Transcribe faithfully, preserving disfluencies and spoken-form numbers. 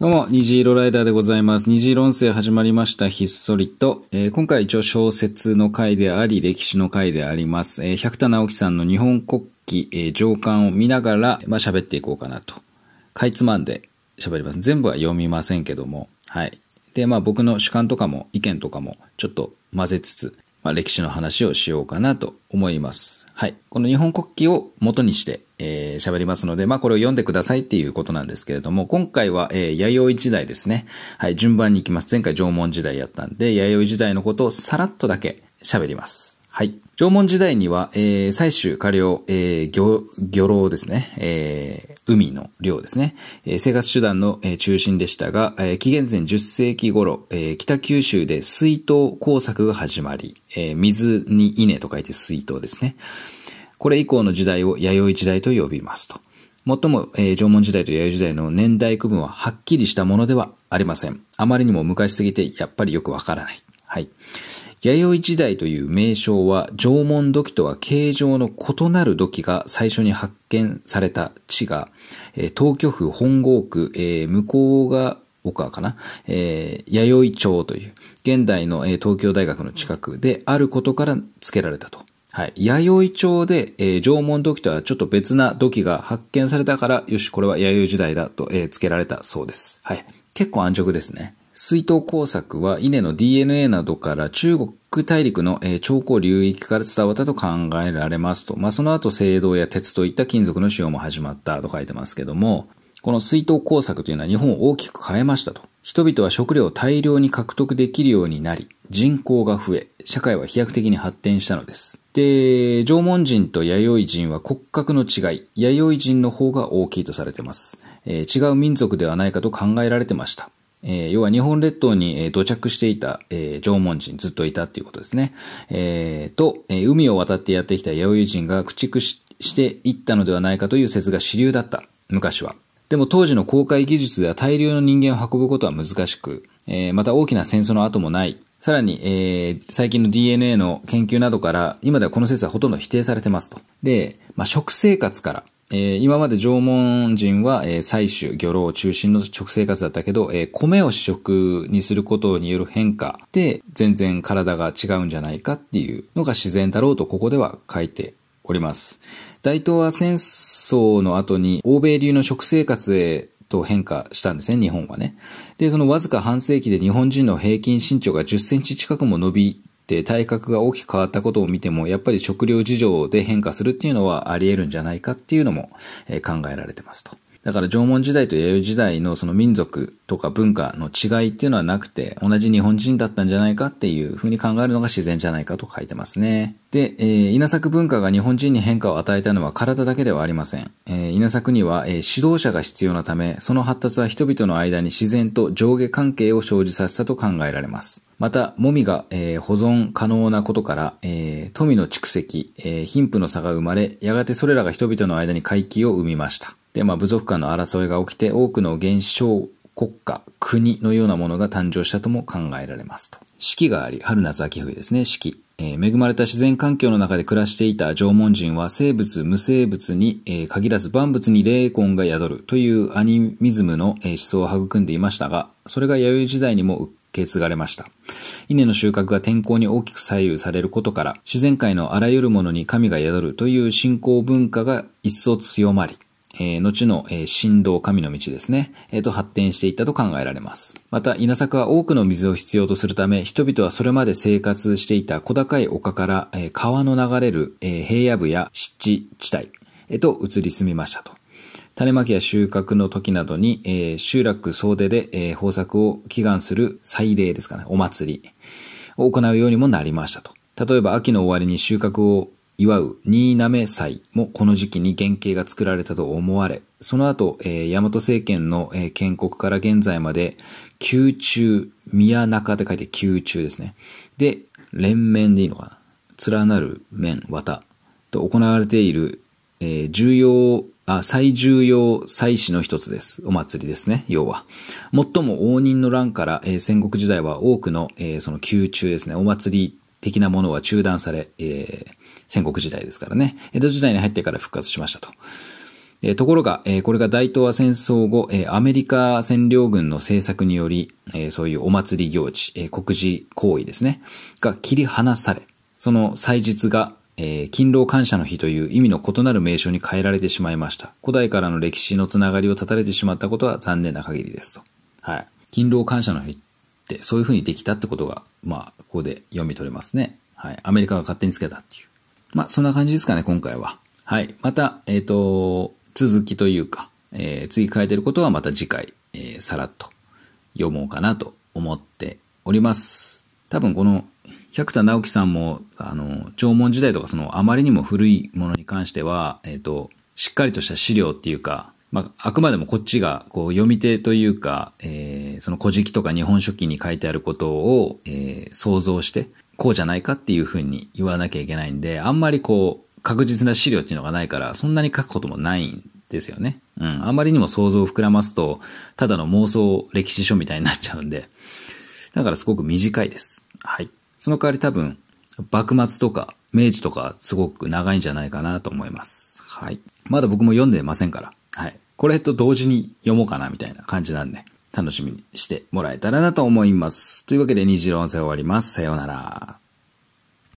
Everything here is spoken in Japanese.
どうも、虹色ライダーでございます。虹色音声始まりました。ひっそりと。えー、今回一応小説の回であり、歴史の回であります。えー、百田直樹さんの日本国旗、えー、上巻を見ながら、まあ、喋っていこうかなと。かいつまんで喋ります。全部は読みませんけども。はい。で、まあ僕の主観とかも意見とかもちょっと混ぜつつ、まあ歴史の話をしようかなと思います。はい。この日本国旗を元にして、えー、喋りますので、まあ、これを読んでくださいっていうことなんですけれども、今回は、えー、弥生時代ですね。はい、順番に行きます。前回縄文時代やったんで、弥生時代のことをさらっとだけ喋ります。はい。縄文時代には、えー、採取、狩猟、えー、漁、漁労ですね。えー、海の漁ですね。えー、生活手段の、えー、中心でしたが、えー、紀元前じゅっせいき頃、えー、北九州で水稲耕作が始まり、えー、水に稲と書いて水稲ですね。これ以降の時代を弥生時代と呼びますと。もっとも、えー、縄文時代と弥生時代の年代区分ははっきりしたものではありません。あまりにも昔すぎて、やっぱりよくわからない。はい。弥生時代という名称は縄文土器とは形状の異なる土器が最初に発見された地が、えー、東京府本郷区、えー、向ヶ丘かな、えー、弥生町という現代の、えー、東京大学の近くであることから付けられたと。はい。弥生町で、えー、縄文土器とはちょっと別な土器が発見されたから、よし、これは弥生時代だと、えー、付けられたそうです。はい。結構安直ですね。水稲耕作は稲の ディーエヌエー などから中国大陸の長江流域から伝わったと考えられますと。まあ、その後青銅や鉄といった金属の使用も始まったと書いてますけども、この水稲耕作というのは日本を大きく変えましたと。人々は食料を大量に獲得できるようになり、人口が増え、社会は飛躍的に発展したのです。で、縄文人と弥生人は骨格の違い、弥生人の方が大きいとされています。えー、違う民族ではないかと考えられてました。えー、要は日本列島に、えー、土着していた、えー、縄文人ずっといたっていうことですね。えー、と、えー、海を渡ってやってきた弥生人が駆逐 し, していったのではないかという説が主流だった。昔は。でも当時の航海技術では大量の人間を運ぶことは難しく、えー、また大きな戦争の後もない。さらに、えー、最近の ディーエヌエー の研究などから、今ではこの説はほとんど否定されてますと。で、まあ、食生活から、えー、今まで縄文人は、えー、採取、漁労中心の食生活だったけど、えー、米を主食にすることによる変化で全然体が違うんじゃないかっていうのが自然だろうとここでは書いております。大東亜戦争の後に欧米流の食生活へと変化したんですね、日本はね。で、そのわずか半世紀で日本人の平均身長がじゅっセンチ近くも伸びて体格が大きく変わったことを見ても、やっぱり食料事情で変化するっていうのはあり得るんじゃないかっていうのも考えられてますと。だから縄文時代と弥生時代のその民族とか文化の違いっていうのはなくて、同じ日本人だったんじゃないかっていうふうに考えるのが自然じゃないかと書いてますね。で、えー、稲作文化が日本人に変化を与えたのは体だけではありません。えー、稲作には、えー、指導者が必要なため、その発達は人々の間に自然と上下関係を生じさせたと考えられます。また、もみが、えー、保存可能なことから、えー、富の蓄積、えー、貧富の差が生まれ、やがてそれらが人々の間に階級を生みました。で、まあ、部族間の争いが起きて、多くの原小国家、国のようなものが誕生したとも考えられますと。四季があり、春夏秋冬ですね、四季。えー、恵まれた自然環境の中で暮らしていた縄文人は、生物、無生物に、えー、限らず万物に霊魂が宿るというアニミズムの、えー、思想を育んでいましたが、それが弥生時代にも受け継がれました。稲の収穫が天候に大きく左右されることから、自然界のあらゆるものに神が宿るという信仰文化が一層強まり、えー、後の、えー、神道神の道ですね、えー、と発展していったと考えられます。また、稲作は多くの水を必要とするため、人々はそれまで生活していた小高い丘から、えー、川の流れる、えー、平野部や湿地地帯へと移り住みましたと。種まきや収穫の時などに、えー、集落総出で、えー、豊作を祈願する祭礼ですかね、お祭りを行うようにもなりましたと。例えば、秋の終わりに収穫を祝う新嘗祭もこの時期に原型が作られたと思われ、その後、えー、大和政権の、えー、建国から現在まで、宮中、宮中って書いて宮中ですね。で、連綿でいいのかな、連なる綿、綿と行われている、えー、重要、あ、最重要祭祀の一つです。お祭りですね、要は。最も応仁の乱から、えー、戦国時代は多くの、えー、その宮中ですね、お祭り的なものは中断され、えー戦国時代ですからね。江戸時代に入ってから復活しましたと。えー、ところが、えー、これが大東亜戦争後、えー、アメリカ占領軍の政策により、えー、そういうお祭り行事、えー、国事行為ですね、が切り離され、その祭日が、えー、勤労感謝の日という意味の異なる名称に変えられてしまいました。古代からの歴史のつながりを断たれてしまったことは残念な限りですと。はい。勤労感謝の日ってそういう風にできたってことが、まあ、ここで読み取れますね。はい。アメリカが勝手につけたっていう。まあ、そんな感じですかね、今回は。はい。また、えっと、続きというか、えー、次書いてることはまた次回、えー、さらっと読もうかなと思っております。多分この、百田直樹さんも、あの、縄文時代とか、その、あまりにも古いものに関しては、えっと、しっかりとした資料っていうか、まあ、あくまでもこっちが、こう、読み手というか、えー、その古事記とか日本書紀に書いてあることを、えー、想像して、こうじゃないかっていうふうに言わなきゃいけないんで、あんまりこう、確実な資料っていうのがないから、そんなに書くこともないんですよね。うん。あまりにも想像を膨らますと、ただの妄想歴史書みたいになっちゃうんで、だからすごく短いです。はい。その代わり多分、幕末とか明治とかすごく長いんじゃないかなと思います。はい。まだ僕も読んでませんから。はい。これと同時に読もうかなみたいな感じなんで、楽しみにしてもらえたらなと思います。というわけで虹色音声終わります。さようなら。